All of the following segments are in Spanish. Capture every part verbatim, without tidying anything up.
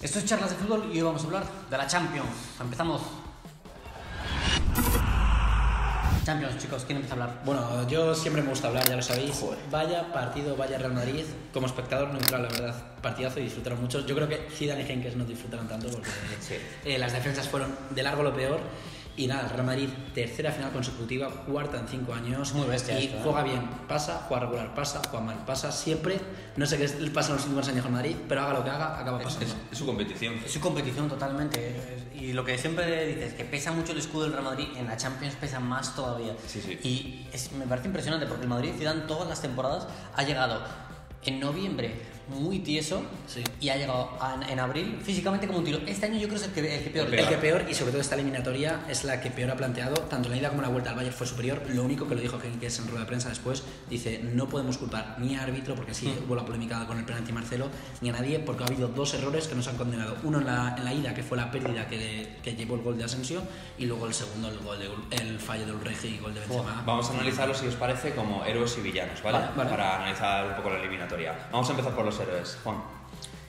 Esto es Charlas de Fútbol y hoy vamos a hablar de la Champions. Empezamos. Champions, chicos, ¿quién empieza a hablar? Bueno, yo siempre me gusta hablar, ya lo sabéis. Joder. Vaya partido, vaya Real Madrid. Como espectador neutral, la verdad, partidazo y disfrutaron muchos. Yo creo que Zidane y Henkers no disfrutaron tanto porque sí. eh, las defensas fueron de largo lo peor. Y nada, el Real Madrid, tercera final consecutiva, cuarta en cinco años. Muy bestia. Y esto, ¿eh? Juega bien, pasa, juega regular, pasa, juega mal, pasa siempre. No sé qué le pasa en los últimos años al Madrid, pero haga lo que haga, acaba pasando. Es, es, es su competición. Es su competición totalmente. Y lo que siempre dices, que pesa mucho el escudo del Real Madrid, en la Champions pesa más todavía. Sí, sí. Y es, me parece impresionante porque el Madrid, Zidane, todas las temporadas ha llegado en noviembre muy tieso, sí, y ha llegado a, en abril físicamente como un tiro. Este año yo creo que es el que, el que peor. El, el que peor, y sobre todo esta eliminatoria es la que peor ha planteado. Tanto la ida como la vuelta al Bayern fue superior. Lo único que lo dijo Henkers en rueda de prensa después, dice, no podemos culpar ni a árbitro, porque sí mm. hubo la polémica con el penalti Marcelo, ni a nadie, porque ha habido dos errores que nos han condenado. Uno en la, en la ida, que fue la pérdida que, que llevó el gol de Asensio, y luego el segundo, el, gol de, el fallo de Ulreich y el gol de Benzema. Oh. Vamos a analizarlo, si os parece, como héroes y villanos, ¿vale? Vale, vale. Para analizar un poco la eliminatoria. Vamos a empezar por los héroes. Juan.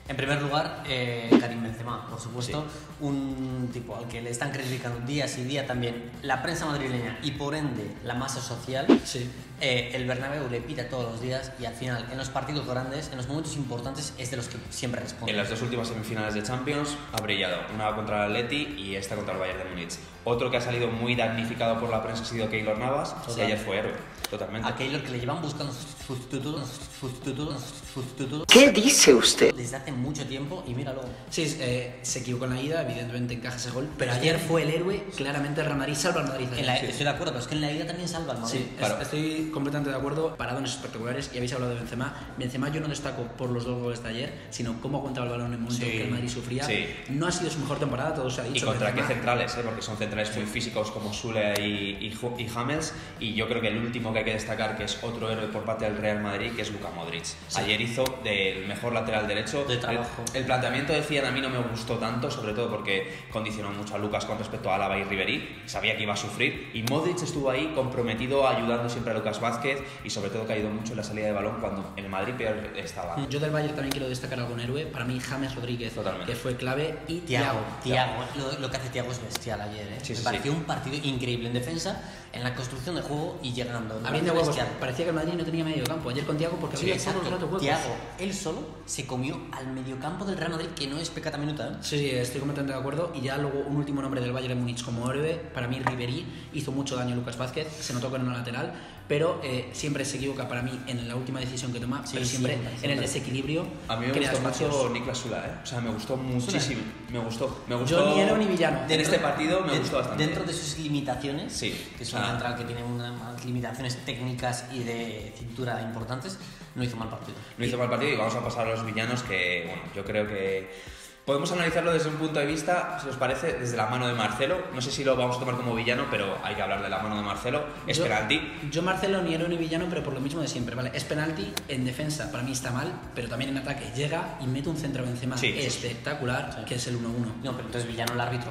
En primer lugar, eh, Karim Benzema, por supuesto, sí. Un tipo al que le están criticando día sí día también la prensa madrileña y por ende la masa social. Sí. Eh, el Bernabéu le pita todos los días y al final, en los partidos grandes, en los momentos importantes, es de los que siempre responde. En las dos últimas semifinales de Champions ha brillado, una contra el Atleti y esta contra el Bayern de Múnich. Otro que ha salido muy damnificado por la prensa ha sido Keylor Navas, que ayer fue héroe. Totalmente. A Keylor, que le llevan buscando sustitutos, sustitutos, sustitutos. ¿Qué dice usted? Desde hace mucho tiempo y míralo. Sí, eh, se equivocó en la ida, evidentemente encaja ese gol, pero ayer fue el héroe, claramente el Real Madrid salva al Madrid. En la, sí. Estoy de acuerdo, pero es que en la ida también salva al Madrid. Sí, claro. es, estoy completamente de acuerdo, paradones espectaculares, y habéis hablado de Benzema. Benzema yo no destaco por los dos goles de ayer, sino cómo ha aguantado el balón en el momento sí. que el Madrid sufría. Sí. No ha sido su mejor temporada, todo se ha dicho. Y contra Benzema, qué centrales, ¿eh? Porque son centrales muy físicos como Sula y, y, y James, y yo creo que el último que hay que destacar, que es otro héroe por parte del Real Madrid, que es Luka Modric. Sí. Ayer hizo del mejor lateral derecho. De trabajo. El, el planteamiento de Zidane a mí no me gustó tanto, sobre todo porque condicionó mucho a Lucas con respecto a Alaba y Ribery, sabía que iba a sufrir, y Modric estuvo ahí comprometido, ayudando siempre a Lucas Vázquez, y sobre todo que ha ido mucho en la salida de balón cuando el Madrid peor estaba. Yo del Bayern también quiero destacar a algún héroe, para mí James Rodríguez, Totalmente. que fue clave, y Thiago. Thiago, Thiago. Lo, lo que hace Thiago es bestial ayer, ¿eh? Sí, me sí, pareció sí. un partido increíble en defensa, en la construcción de juego y llegando. A mí de huevos, parecía que el Madrid no tenía medio campo, ayer con Thiago, porque sí, había exacto. solo el rato huevos. Thiago, él solo, se comió al mediocampo del Real Madrid, que no es pecata minuta, ¿eh? Sí, sí, estoy completamente de acuerdo. Y ya luego un último nombre del Bayern de Múnich como héroe, para mí Ribery, hizo mucho daño a Lucas Vázquez, se notó con una lateral, pero eh, siempre se equivoca para mí en la última decisión que toma, sí, pero siempre, siempre, siempre en el desequilibrio. A mí me gustó mucho Niklas Sula, ¿eh? O sea, me gustó muchísimo, me gustó, me gustó. Yo ni héroe ni villano. Dentro, en este partido me de, gustó bastante. Dentro de sus limitaciones, sí, que es una ah. central que tiene unas limitaciones técnicas y de cintura importantes, no hizo mal partido. No hizo mal partido y vamos a pasar a los villanos, que bueno, yo creo que podemos analizarlo desde un punto de vista, si os parece, desde la mano de Marcelo. No sé si lo vamos a tomar como villano, pero hay que hablar de la mano de Marcelo. Es yo, penalti. Yo Marcelo ni héroe ni villano, pero por lo mismo de siempre, ¿vale? Es penalti, en defensa para mí está mal, pero también en ataque llega y mete un centro Benzema sí, espectacular, sí. que es el uno uno. No, pero entonces villano el árbitro.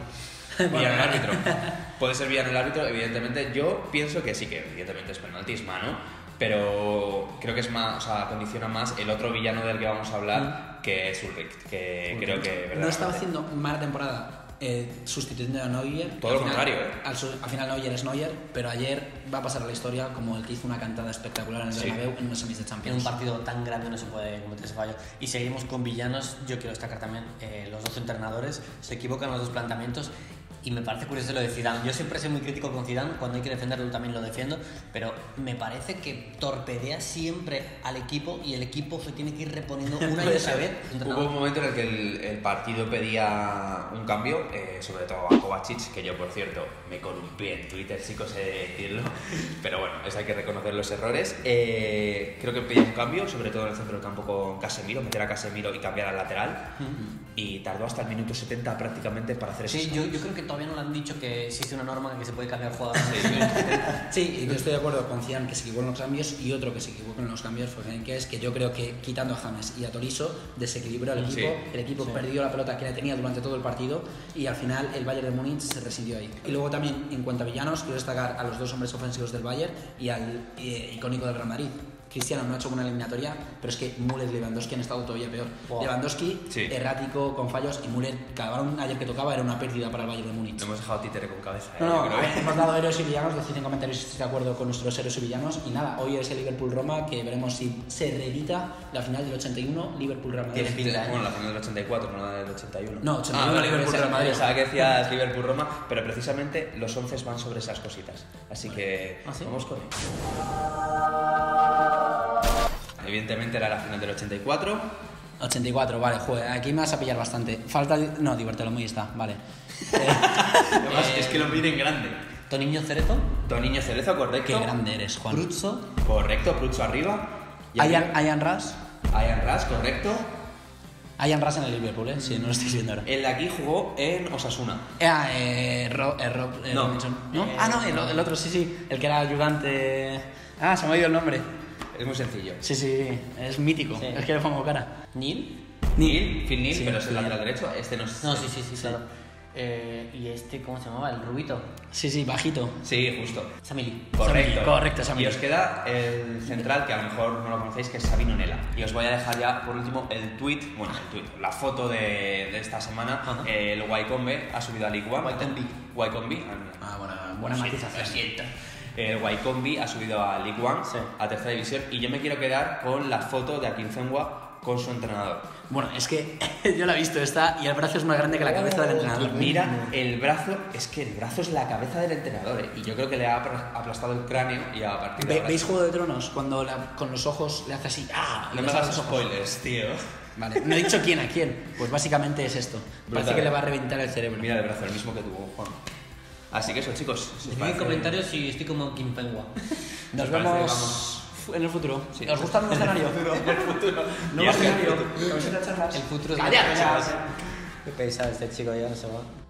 Villano el árbitro. Puede ser villano el árbitro, evidentemente. Yo pienso que sí, que evidentemente es penalti, es mano, pero creo que es más, o sea, condiciona más el otro villano del que vamos a hablar, mm. que es Ulreich, que Ulreich. creo que... No estaba haciendo mala temporada eh, sustituyendo a Neuer. Todo lo final, contrario. Eh. Al, al final Neuer es Neuer, pero ayer va a pasar a la historia como el que hizo una cantada espectacular en el Bernabéu sí. en unos semis de Champions. En un partido tan grande no se puede cometer ese fallo. Y seguimos con villanos. Yo quiero destacar también eh, los dos entrenadores. Se equivocan los dos planteamientos. Y me parece curioso lo de Zidane. Yo siempre soy muy crítico con Zidane, cuando hay que defenderlo también lo defiendo, pero me parece que torpedea siempre al equipo y el equipo se tiene que ir reponiendo una y otra vez. Hubo un momento en el que el, el partido pedía un cambio, eh, sobre todo a Kovacic, que yo, por cierto, me columpié en Twitter, sí que sé decirlo, pero bueno, es hay que reconocer los errores. Eh, creo que pedía un cambio, sobre todo en el centro del campo con Casemiro, meter a Casemiro y cambiar al lateral, uh-huh. y tardó hasta el minuto setenta prácticamente para hacer eso. Sí, yo, yo creo que todavía no le han dicho que existe una norma en que se puede cambiar jugadores. Sí, yo estoy de acuerdo con Zidane, que se equivocó en los cambios, y otro que se equivocó en los cambios fue que es que yo creo que quitando a James y a Tolisso desequilibró al equipo, sí. el equipo sí. perdió la pelota que le tenía durante todo el partido y al final el Bayern de Múnich se resintió ahí. Y luego también en cuanto a villanos quiero destacar a los dos hombres ofensivos del Bayern y al eh, icónico del Real Madrid, Cristiano no ha hecho buena eliminatoria, pero es que Mulet y Lewandowski han estado todavía peor. Wow. Lewandowski, sí. errático, con fallos, y Mulet, cada balón ayer que tocaba era una pérdida para el Bayern de Múnich. No hemos dejado títere con cabeza. ¿eh? No, no, creo. Hemos dado héroes y villanos, decid en comentarios si estáis de acuerdo con nuestros héroes y villanos. Y nada, hoy es el Liverpool-Roma, que veremos si se reedita la final del ochenta y uno, Liverpool-Real Madrid. Tienes pinta, bueno, la final del ochenta y cuatro, no la del ochenta y uno. No, ochenta y uno, ah, no, Liverpool-Real Madrid. Sabía que decías Liverpool-Roma, pero precisamente los once van sobre esas cositas. Así que ¿Ah, sí? vamos con ello. Evidentemente era la final del ochenta y cuatro. ochenta y cuatro, vale, joder, aquí me vas a pillar bastante. Falta... No, Divertelo Muy está, vale. Además, eh, es que lo miren grande. Toniño Cerezo. Toniño Cerezo, correcto. Qué grande eres, Juan. Pruzzo. Correcto, Pruzzo arriba. Ian, Ian Rush. Ian Rush, correcto. Ian Rush en el Liverpool, ¿eh? Sí, no lo estoy viendo ahora. El de aquí jugó en Osasuna. Ah, eh, eh, Rob... Eh, Rob eh, no. Robinson, ¿no? Eh, ah, no, el, el otro, sí, sí. El que era ayudante... Ah, se me ha ido el nombre. Es muy sencillo. Sí, sí, es mítico. Sí. Es que le pongo cara. ¿Neil? Neil, Phil Neil, sí, pero es el lateral derecho. Este no es... No, sí, sí, sí, sí. claro. Eh, ¿Y este cómo se llamaba? ¿El rubito? Sí, sí, bajito. Sí, justo. Samili. Correcto. Correcto, Samili. Y os queda el central, que a lo mejor no lo conocéis, que es Sabino Nela. Y os voy a dejar ya, por último, el tweet, bueno, el tweet, la foto de, de esta semana. Uh-huh. El Wycombe ha subido a Ligue uno. Wycombe. Wycombe. Ah, bueno, buena matización. Lo siento. El Wycombe ha subido a League One, sí. a tercera división, y yo me quiero quedar con la foto de Akin Zenwa con su entrenador. Bueno, es que yo la he visto esta y el brazo es más grande que la cabeza oh, del entrenador. Mira, el brazo, es que el brazo es la cabeza del entrenador, ¿eh? Y yo creo que le ha aplastado el cráneo y ha partido. Ve, ¿Veis Juego de Tronos? Cuando la, con los ojos le hace así. ¡Ah! No me hagas spoilers, tío. Vale, no he dicho quién a quién. Pues básicamente es esto. Brutal. Parece que le va a reventar el cerebro. Mira el brazo, el mismo que tuvo Juan. Así que eso, chicos. Decidme en comentarios si estoy como Kim Pengua. Nos vemos en el futuro. Sí. ¿Os gusta el nuevo escenario? En el futuro. No, escenario. El futuro. El futuro. Qué pesado este chico, ya no se va.